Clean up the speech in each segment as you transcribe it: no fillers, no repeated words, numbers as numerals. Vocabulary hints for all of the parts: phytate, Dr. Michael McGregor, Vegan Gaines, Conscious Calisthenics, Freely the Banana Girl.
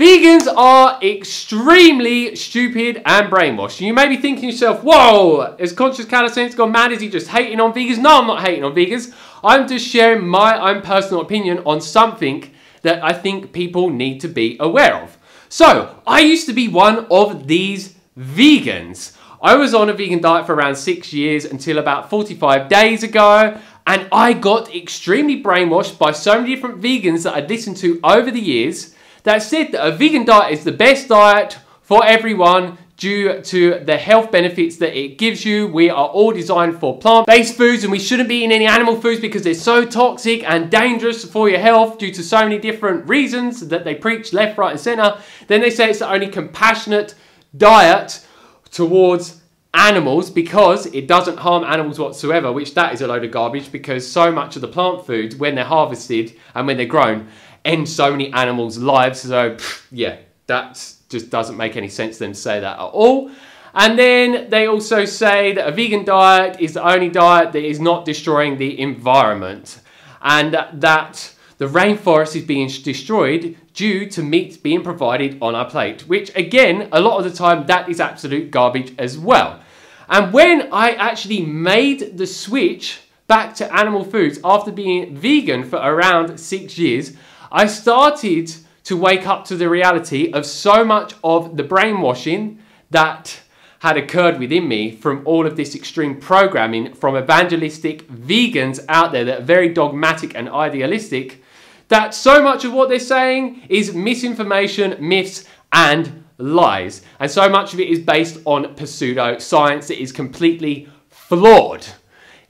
Vegans are extremely stupid and brainwashed. You may be thinking to yourself, whoa, is Conscious Calisthenics gone mad? Is he just hating on vegans? No, I'm not hating on vegans. I'm just sharing my own personal opinion on something that I think people need to be aware of. So, I used to be one of these vegans. I was on a vegan diet for around 6 years until about 45 days ago, and I got extremely brainwashed by so many different vegans that I'd listened to over the years. That said, that a vegan diet is the best diet for everyone due to the health benefits that it gives you. We are all designed for plant-based foods and we shouldn't be eating any animal foods because they're so toxic and dangerous for your health due to so many different reasons that they preach left, right and center. Then they say it's the only compassionate diet towards animals because it doesn't harm animals whatsoever, which that is a load of garbage because so much of the plant foods, when they're harvested and when they're grown, end so many animals' lives. So yeah, that just doesn't make any sense to them to say that at all. And then they also say that a vegan diet is the only diet that is not destroying the environment and that the rainforest is being destroyed due to meat being provided on our plate, which again, a lot of the time, that is absolute garbage as well. And when I actually made the switch back to animal foods after being vegan for around 6 years, I started to wake up to the reality of so much of the brainwashing that had occurred within me from all of this extreme programming from evangelistic vegans out there that are very dogmatic and idealistic, that so much of what they're saying is misinformation, myths, and lies. And so much of it is based on pseudoscience that is completely flawed.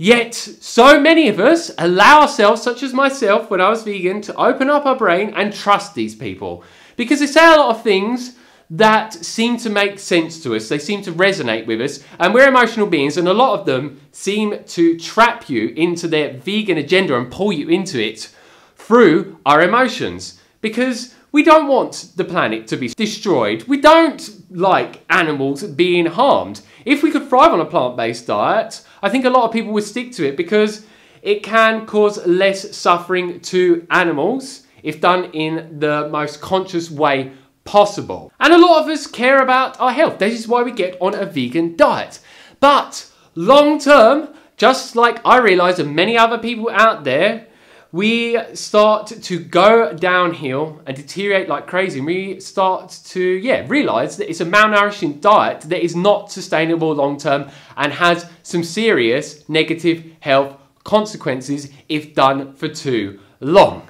Yet, so many of us allow ourselves, such as myself when I was vegan, to open up our brain and trust these people. Because they say a lot of things that seem to make sense to us, they seem to resonate with us, and we're emotional beings, and a lot of them seem to trap you into their vegan agenda and pull you into it through our emotions. Because we don't want the planet to be destroyed. We don't like animals being harmed. If we could thrive on a plant-based diet, I think a lot of people would stick to it because it can cause less suffering to animals if done in the most conscious way possible. And a lot of us care about our health. This is why we get on a vegan diet. But long term, just like I realised and many other people out there, we start to go downhill and deteriorate like crazy. And we start to, realise that it's a malnourishing diet that is not sustainable long term and has some serious negative health consequences if done for too long.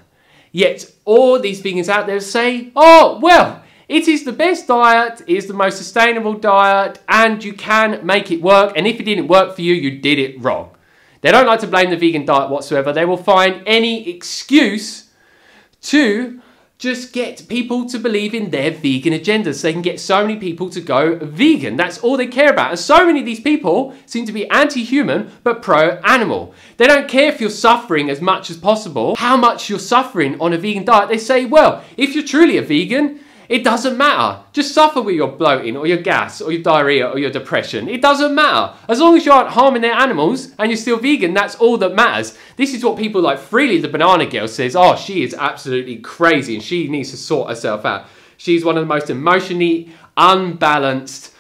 Yet all these vegans out there say, oh, well, it is the best diet, it is the most sustainable diet, and you can make it work. And if it didn't work for you, you did it wrong. They don't like to blame the vegan diet whatsoever. They will find any excuse to just get people to believe in their vegan agendas. So they can get so many people to go vegan. That's all they care about. And so many of these people seem to be anti-human but pro-animal. They don't care if you're suffering as much as possible, how much you're suffering on a vegan diet. They say, well, if you're truly a vegan, it doesn't matter. Just suffer with your bloating or your gas or your diarrhea or your depression. It doesn't matter. As long as you aren't harming their animals and you're still vegan, that's all that matters. This is what people like Freely the Banana Girl says, oh, she is absolutely crazy and she needs to sort herself out. She's one of the most emotionally unbalanced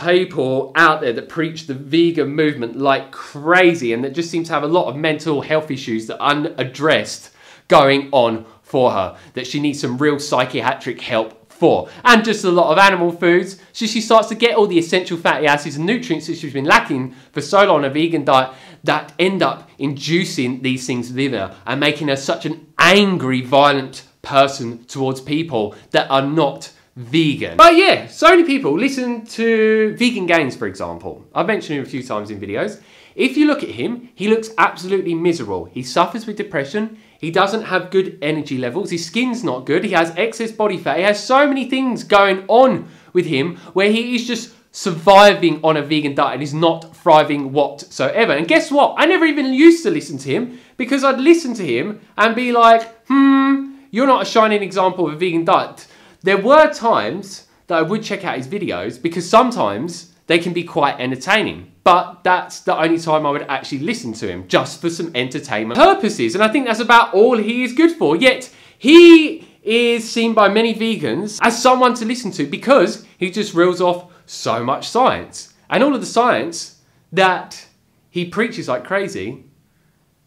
people out there that preach the vegan movement like crazy and that just seem to have a lot of mental health issues that are unaddressed going on for her, that she needs some real psychiatric help for. And just a lot of animal foods, so she starts to get all the essential fatty acids and nutrients that she's been lacking for so long on a vegan diet that end up inducing these things within her and making her such an angry, violent person towards people that are not vegan. But yeah, so many people listen to Vegan Gaines, for example. I've mentioned him a few times in videos. If you look at him, he looks absolutely miserable. He suffers with depression. He doesn't have good energy levels. His skin's not good. He has excess body fat. He has so many things going on with him where he is just surviving on a vegan diet and is not thriving whatsoever. And guess what? I never even used to listen to him because I'd listen to him and be like, you're not a shining example of a vegan diet. There were times that I would check out his videos because sometimes they can be quite entertaining, but that's the only time I would actually listen to him, just for some entertainment purposes. And I think that's about all he is good for. Yet, he is seen by many vegans as someone to listen to because he just reels off so much science. And all of the science that he preaches like crazy,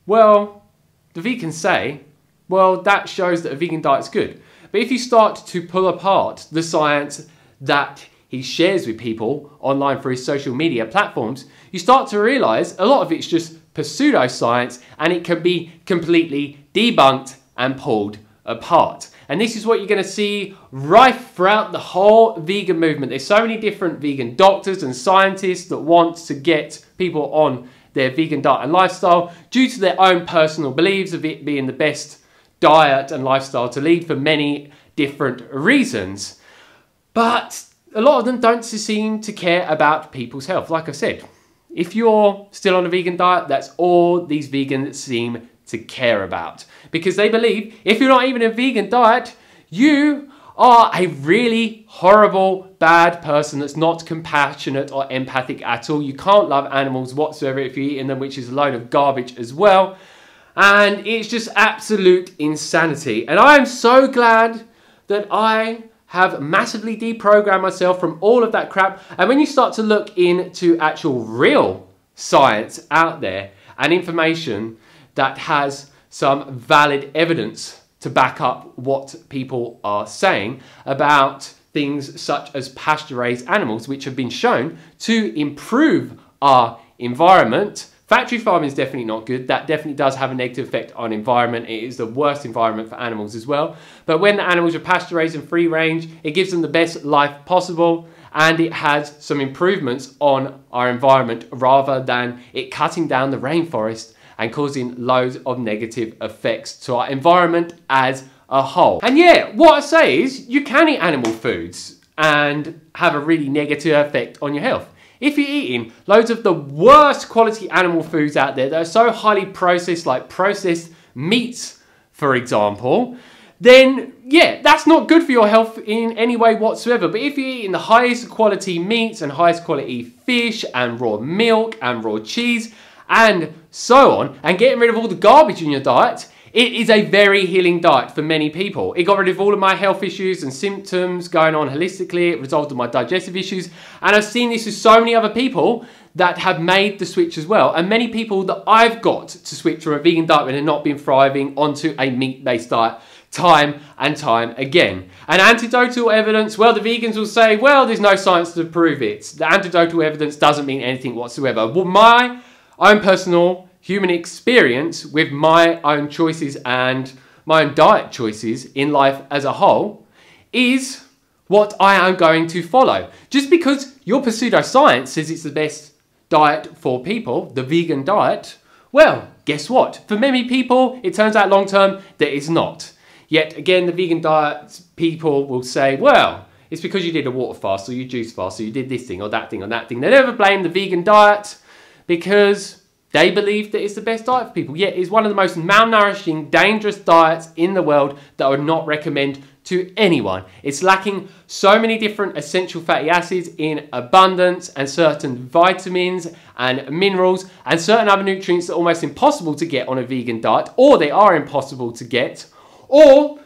well, the vegans say, well, that shows that a vegan diet's good. But if you start to pull apart the science that he shares with people online for his social media platforms, you start to realize a lot of it's just pseudoscience and it can be completely debunked and pulled apart. And this is what you're going to see rife throughout the whole vegan movement. There's so many different vegan doctors and scientists that want to get people on their vegan diet and lifestyle due to their own personal beliefs of it being the best diet and lifestyle to lead for many different reasons. But a lot of them don't seem to care about people's health. Like I said, if you're still on a vegan diet, that's all these vegans seem to care about. Because they believe if you're not even a vegan diet, you are a really horrible, bad person that's not compassionate or empathic at all. You can't love animals whatsoever if you're eating them, which is a load of garbage as well. And it's just absolute insanity. And I am so glad that I have massively deprogrammed myself from all of that crap. And when you start to look into actual real science out there and information that has some valid evidence to back up what people are saying about things such as pasture-raised animals, which have been shown to improve our environment. Factory farming is definitely not good. That definitely does have a negative effect on environment. It is the worst environment for animals as well. But when the animals are pasture-raised and free-range, it gives them the best life possible. And it has some improvements on our environment rather than it cutting down the rainforest and causing loads of negative effects to our environment as a whole. And yeah, what I say is you can eat animal foods and have a really negative effect on your health. If you're eating loads of the worst quality animal foods out there that are so highly processed, like processed meats, for example, then yeah, that's not good for your health in any way whatsoever. But if you're eating the highest quality meats and highest quality fish and raw milk and raw cheese, and so on, and getting rid of all the garbage in your diet, it is a very healing diet for many people. It got rid of all of my health issues and symptoms going on holistically. It resolved my digestive issues. And I've seen this with so many other people that have made the switch as well. And many people that I've got to switch from a vegan diet when they've not been thriving onto a meat-based diet time and time again. And anecdotal evidence, well, the vegans will say, well, there's no science to prove it. The anecdotal evidence doesn't mean anything whatsoever. Well, my own personal human experience with my own choices and my own diet choices in life as a whole is what I am going to follow. Just because your pseudoscience says it's the best diet for people, the vegan diet, well, guess what? For many people, it turns out long term that it's not. Yet again, the vegan diet people will say, well, it's because you did a water fast or you juice fast or you did this thing or that thing or that thing. They never blame the vegan diet because they believe that it's the best diet for people. Yet it's one of the most malnourishing, dangerous diets in the world that I would not recommend to anyone. It's lacking so many different essential fatty acids in abundance and certain vitamins and minerals and certain other nutrients that are almost impossible to get on a vegan diet, or they are impossible to get, or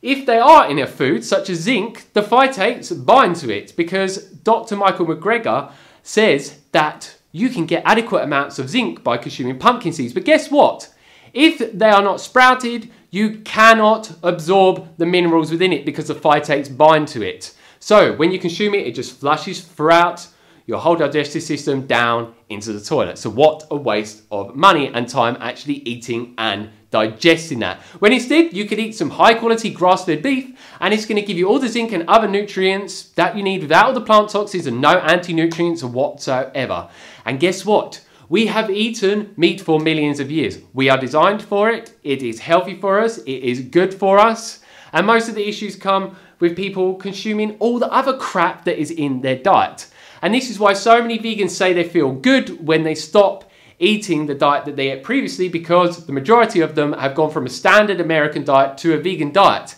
if they are in a food, such as zinc, the phytates bind to it because Dr. Michael McGregor says that you can get adequate amounts of zinc by consuming pumpkin seeds. But guess what? If they are not sprouted, you cannot absorb the minerals within it because the phytates bind to it. So when you consume it, it just flushes throughout your whole digestive system down into the toilet. So what a waste of money and time actually eating and digesting that. When instead, you could eat some high quality grass-fed beef and it's going to give you all the zinc and other nutrients that you need without all the plant toxins and no anti-nutrients whatsoever. And guess what? We have eaten meat for millions of years. We are designed for it. It is healthy for us. It is good for us. And most of the issues come with people consuming all the other crap that is in their diet. And this is why so many vegans say they feel good when they stop eating the diet that they ate previously, because the majority of them have gone from a standard American diet to a vegan diet.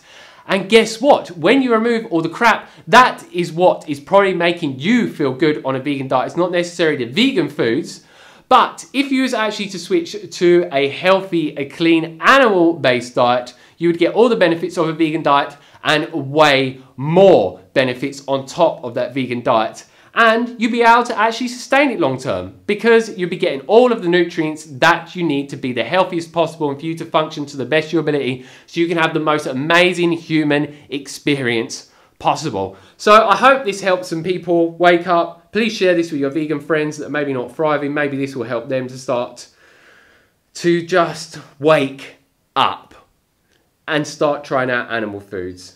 And guess what? When you remove all the crap, that is what is probably making you feel good on a vegan diet. It's not necessarily the vegan foods, but if you was actually to switch to a healthy, a clean animal-based diet, you would get all the benefits of a vegan diet and way more benefits on top of that vegan diet. And you'd be able to actually sustain it long term because you'd be getting all of the nutrients that you need to be the healthiest possible and for you to function to the best of your ability so you can have the most amazing human experience possible. So I hope this helps some people wake up. Please share this with your vegan friends that are maybe not thriving. Maybe this will help them to start to just wake up and start trying out animal foods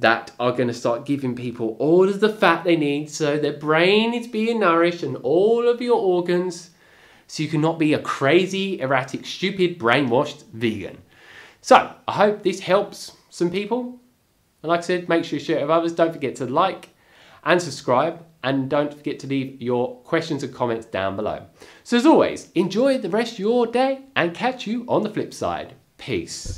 that are going to start giving people all of the fat they need so their brain is being nourished and all of your organs so you can not be a crazy, erratic, stupid, brainwashed vegan. So, I hope this helps some people. And like I said, make sure you share it with others. Don't forget to like and subscribe. And don't forget to leave your questions and comments down below. So as always, enjoy the rest of your day and catch you on the flip side. Peace.